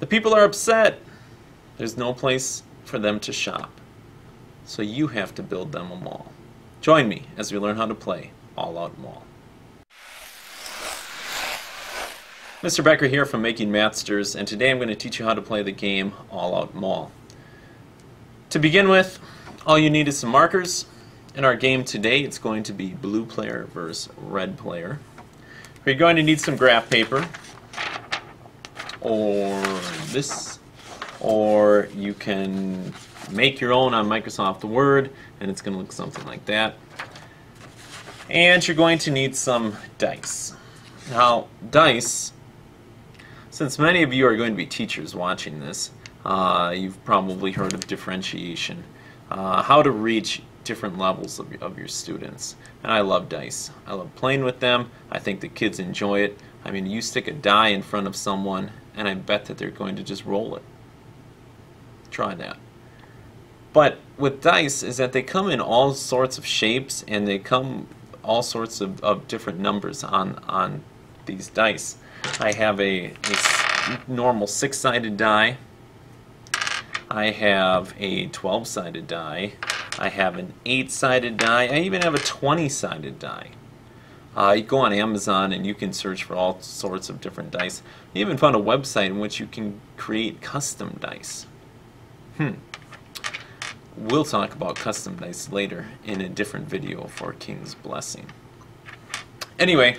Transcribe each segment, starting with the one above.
The people are upset. There's no place for them to shop. So you have to build them a mall. Join me as we learn how to play All Out Mall. Mr. Becker here from Making Mathsters, and today I'm going to teach you how to play the game All Out Mall. To begin with, all you need is some markers. In our game today, it's going to be blue player versus red player. You're going to need some graph paper, or this, or you can make your own on Microsoft Word, and it's going to look something like that. And you're going to need some dice. Now, dice, since many of you are going to be teachers watching this, you've probably heard of differentiation, how to reach different levels of your students. And I love dice. I love playing with them. I think the kids enjoy it. I mean, you stick a die in front of someone and I bet that they're going to just roll it. Try that. But with dice is that they come in all sorts of shapes and they come all sorts of different numbers on these dice. I have a normal 6-sided die. I have a 12-sided die. I have an 8-sided die. I even have a 20-sided die. You go on Amazon and you can search for all sorts of different dice. You even found a website in which you can create custom dice. We'll talk about custom dice later in a different video for King's Blessing. Anyway,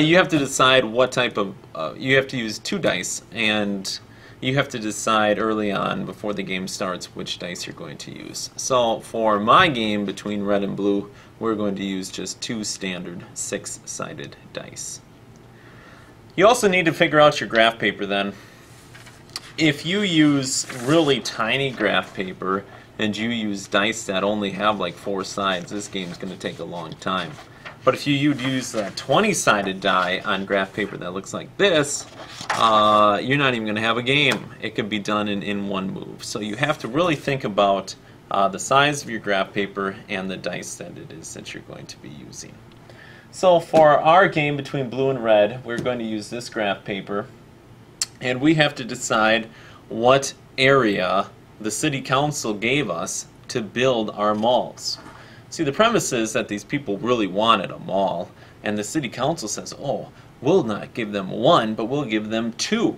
you have to decide what type of... you have to use two dice, and you have to decide early on before the game starts which dice you're going to use. So for my game between red and blue, we're going to use just two standard 6-sided dice. You also need to figure out your graph paper then. If you use really tiny graph paper and you use dice that only have like 4 sides, this game's going to take a long time. But if you'd use a 20-sided die on graph paper that looks like this, you're not even going to have a game. It could be done in one move. So you have to really think about the size of your graph paper and the dice that it is that you're going to be using. So for our game between blue and red, we're going to use this graph paper. And we have to decide what area the city council gave us to build our malls. See, the premise is that these people really wanted a mall, and the city council says, oh, we'll not give them one, but we'll give them 2.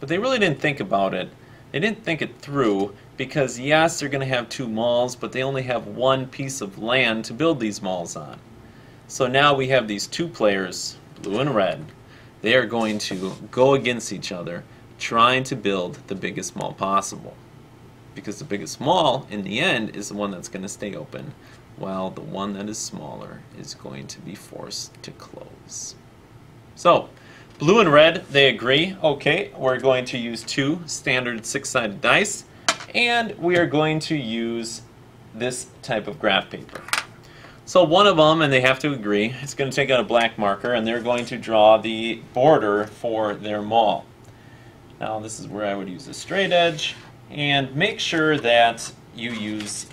But they really didn't think about it. They didn't think it through, because yes, they're going to have 2 malls, but they only have 1 piece of land to build these malls on. So now we have these 2 players, blue and red. They are going to go against each other, trying to build the biggest mall possible. Because the biggest mall, in the end, is the one that's going to stay open, while the one that is smaller is going to be forced to close. So, blue and red, they agree. Okay, we're going to use 2 standard 6-sided dice, and we are going to use this type of graph paper. So one of them, and they have to agree, it's going to take out a black marker, and they're going to draw the border for their mall. Now, this is where I would use a straight edge. And make sure that you use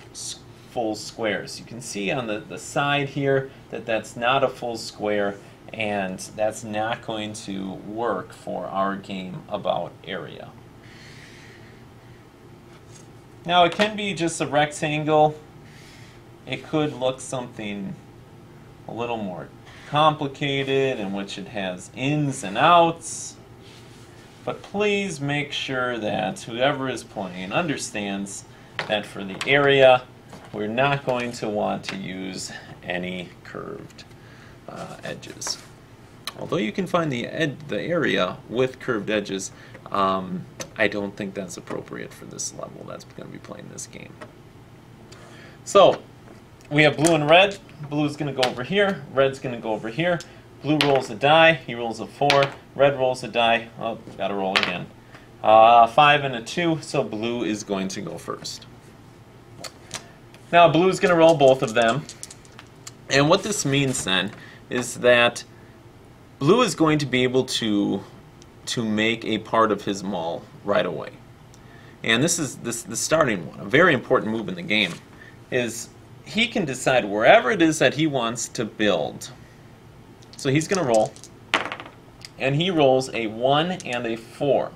full squares. You can see on the side here that that's not a full square, and that's not going to work for our game about area. Now it can be just a rectangle. It could look something a little more complicated in which it has ins and outs. But please make sure that whoever is playing understands that for the area, we're not going to want to use any curved edges. Although you can find the area with curved edges, I don't think that's appropriate for this level that's going to be playing this game. So we have blue and red. Blue's going to go over here. Red's going to go over here. Blue rolls a die, he rolls a 4, red rolls a die, oh, gotta roll again. 5 and a 2, so blue is going to go first. Now blue's gonna roll both of them, and what this means then is that blue is going to be able to make a part of his mall right away. And this is the starting one, a very important move in the game, is he can decide wherever it is that he wants to build. So he's going to roll, and he rolls a 1 and a 4.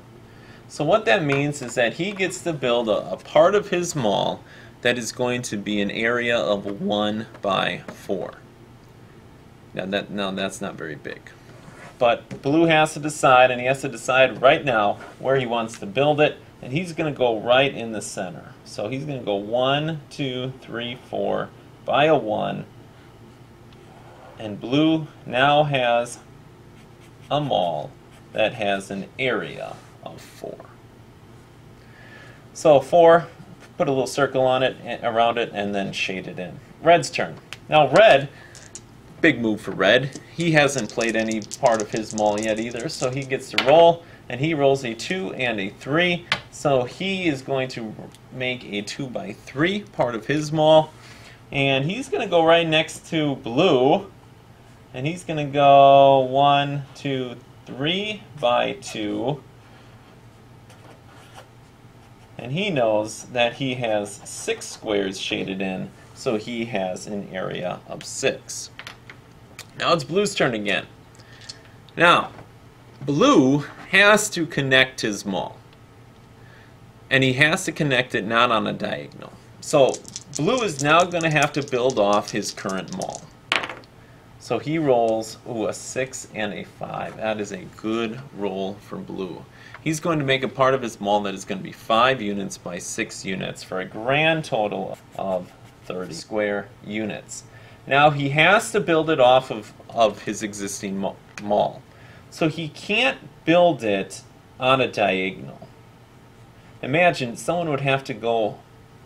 So what that means is that he gets to build a part of his mall that is going to be an area of 1 by 4. Now that's not very big. But Blue has to decide, and he has to decide right now where he wants to build it, and he's going to go right in the center. So he's going to go 1, 2, 3, 4 by a 1, and Blue now has a mall that has an area of 4. So 4, put a little circle on it, around it, and then shade it in. Red's turn. Now Red, big move for Red. He hasn't played any part of his mall yet either, so he gets to roll, and he rolls a 2 and a 3. So he is going to make a 2 by 3 part of his mall, and he's going to go right next to Blue, and he's going to go 1, 2, 3 by 2. And he knows that he has 6 squares shaded in, so he has an area of 6. Now it's Blue's turn again. Now, Blue has to connect his mall. And he has to connect it not on a diagonal. So Blue is now going to have to build off his current mall. So he rolls a 6 and a 5. That is a good roll for Blue. He's going to make a part of his mall that is going to be 5 units by 6 units for a grand total of 30 square units. Now he has to build it off of his existing mall. So he can't build it on a diagonal. Imagine someone would have to go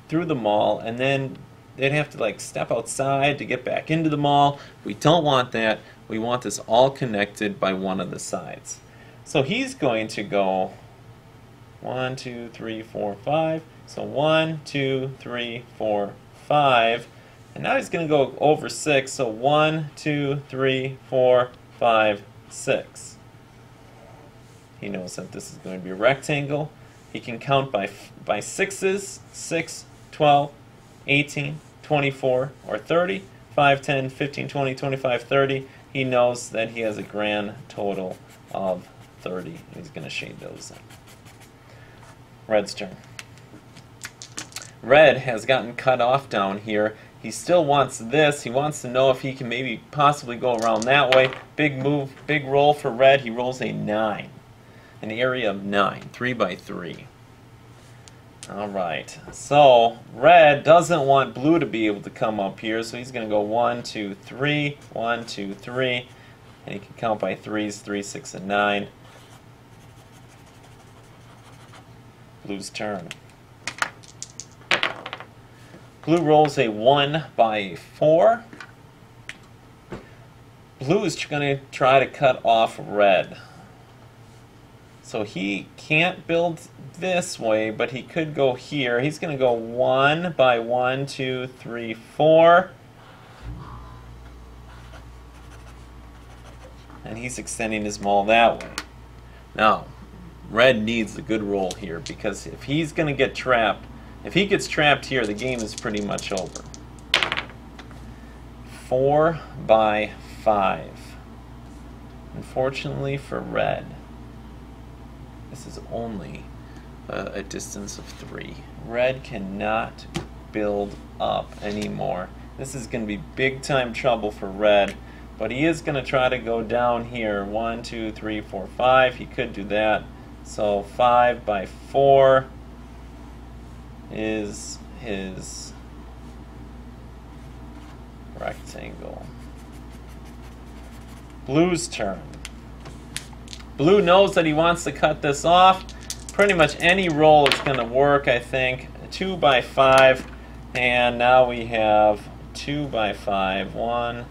through the mall and then they'd have to like step outside to get back into the mall. We don't want that. We want this all connected by one of the sides. So he's going to go 1, 2, 3, 4, 5. So 1, 2, 3, 4, 5. And now he's going to go over 6. So 1, 2, 3, 4, 5, 6. He knows that this is going to be a rectangle. He can count by 6s, 6, 12, 18, 24, or 30. 5, 10, 15, 20, 25, 30. He knows that he has a grand total of 30. He's going to shade those in. Red's turn. Red has gotten cut off down here. He still wants this. He wants to know if he can maybe possibly go around that way. Big move, big roll for Red. He rolls a 9, an area of 9, 3 by 3. All right, so Red doesn't want Blue to be able to come up here, so he's going to go 1, 2, 3, 1, 2, 3. And he can count by 3s, 3, 6, and 9. Blue's turn. Blue rolls a 1 by 4. Blue is going to try to cut off Red. So he can't build this way, but he could go here. He's going to go 1 by 1, 2, 3, 4. And he's extending his mall that way. Now, Red needs a good roll here, because if he's going to get trapped, if he gets trapped here, the game is pretty much over. 4 by 5. Unfortunately for Red, this is only a distance of 3. Red cannot build up anymore. This is going to be big time trouble for Red. But he is going to try to go down here. 1, 2, 3, 4, 5. He could do that. So 5 by 4 is his rectangle. Blue's turn. Blue knows that he wants to cut this off. Pretty much any roll is going to work, I think. 2 by 5. And now we have 2 by 5. 1,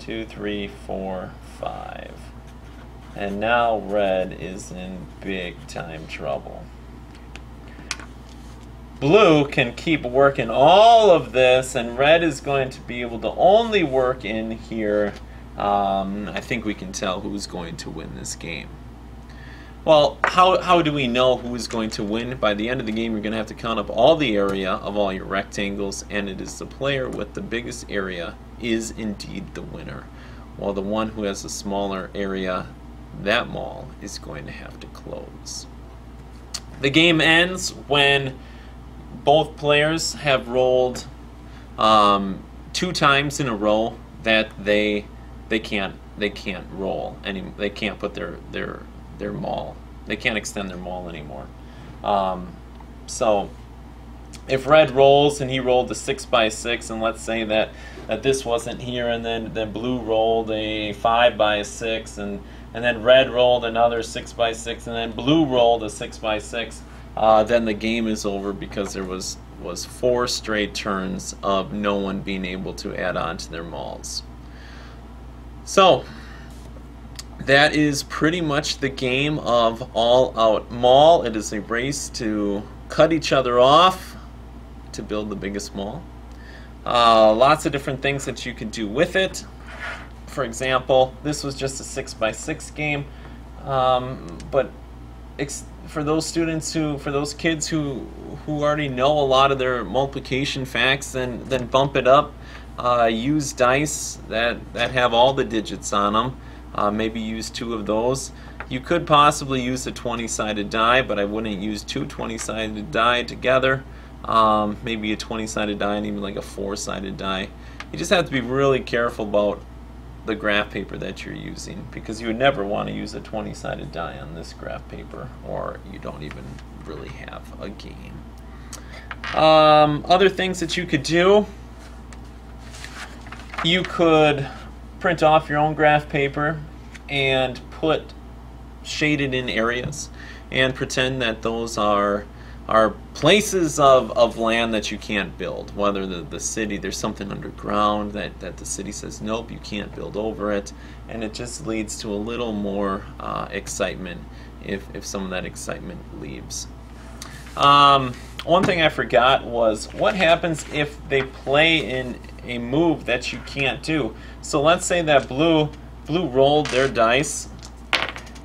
2, 3, 4, 5. And now Red is in big time trouble. Blue can keep working all of this, and Red is going to be able to only work in here. I think we can tell who's going to win this game. Well, how do we know who is going to win? By the end of the game, you're going to have to count up all the area of all your rectangles, and it is the player with the biggest area is indeed the winner, while the one who has a smaller area, that mall, is going to have to close. The game ends when both players have rolled 2 times in a row that they can't roll any. They can't put their maul. They can't extend their maul anymore. So if red rolls and he rolled a 6 by 6, and let's say that this wasn't here, and then blue rolled a 5 by 6, and then red rolled another 6 by 6, and then blue rolled a 6 by 6, then the game is over, because there was 4 straight turns of no one being able to add on to their mauls. So that is pretty much the game of All Out Mall. It is a race to cut each other off to build the biggest mall. Lots of different things that you can do with it. For example, this was just a 6 by 6 game, but for those kids who already know a lot of their multiplication facts, then bump it up. Use dice that have all the digits on them. Maybe use 2 of those. You could possibly use a 20-sided die, but I wouldn't use 2 20-sided die together. Maybe a 20-sided die and even like a 4-sided die. You just have to be really careful about the graph paper that you're using, because you would never want to use a 20-sided die on this graph paper, or you don't even really have a game. Other things that you could do, you could print off your own graph paper and put shaded in areas and pretend that those are places of land that you can't build, whether the city, there's something underground that the city says nope, you can't build over it, and it just leads to a little more excitement if some of that excitement leaves. One thing I forgot was what happens if they play in a move that you can't do. So let's say that blue rolled their dice,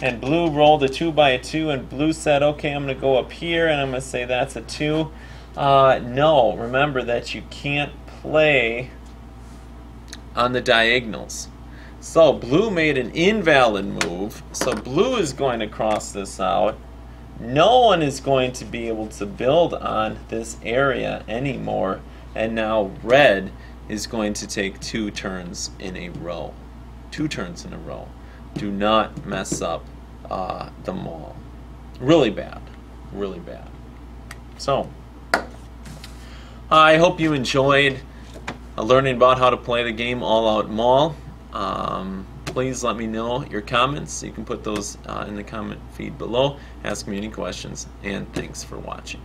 and blue rolled a 2 by 2, and blue said, okay, I'm going to go up here and I'm going to say that's a 2. No, remember that you can't play on the diagonals. So blue made an invalid move, so blue is going to cross this out. No one is going to be able to build on this area anymore, and now red is going to take 2 turns in a row. 2 turns in a row. Do not mess up the mall. Really bad. Really bad. So, I hope you enjoyed learning about how to play the game All Out Mall. Please let me know your comments. You can put those in the comment feed below. Ask me any questions, and thanks for watching.